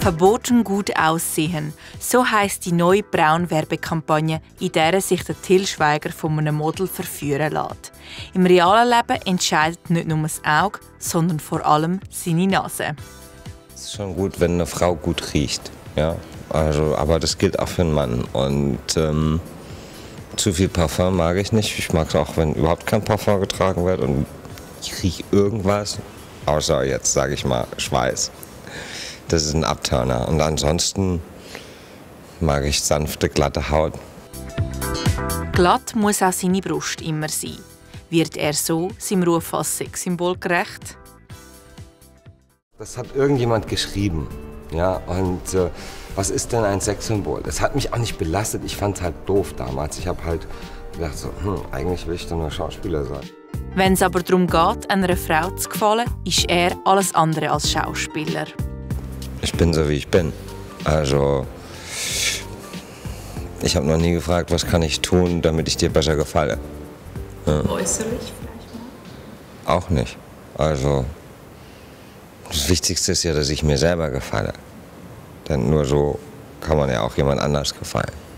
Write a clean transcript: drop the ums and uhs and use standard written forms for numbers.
Verboten gut aussehen. So heisst die neue Braun-Werbekampagne, in der sich der Til Schweiger von einem Model verführen lässt. Im realen Leben entscheidet nicht nur das Auge, sondern vor allem seine Nase. Es ist schon gut, wenn eine Frau gut riecht. Ja? Also, aber das gilt auch für einen Mann. Und zu viel Parfum mag ich nicht. Ich mag es auch, wenn überhaupt kein Parfum getragen wird und ich rieche irgendwas. Außer jetzt, sage ich mal, Schweiß. Das ist ein Abturner. Und ansonsten mag ich sanfte, glatte Haut. Glatt muss auch seine Brust immer sein. Wird er so seinem Ruf als Sexsymbol gerecht? Das hat irgendjemand geschrieben. Ja, und was ist denn ein Sexsymbol? Das hat mich auch nicht belastet. Ich fand es halt doof damals. Ich habe halt gedacht, so, eigentlich will ich doch nur Schauspieler sein. Wenn es aber darum geht, einer Frau zu gefallen, ist er alles andere als Schauspieler. Ich bin so, wie ich bin. Also, ich habe noch nie gefragt, was kann ich tun, damit ich dir besser gefalle. Ja. Äußerlich vielleicht mal? Auch nicht. Also, das Wichtigste ist ja, dass ich mir selber gefalle. Denn nur so kann man ja auch jemand anders gefallen.